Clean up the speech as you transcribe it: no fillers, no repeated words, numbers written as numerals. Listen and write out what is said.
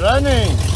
Running.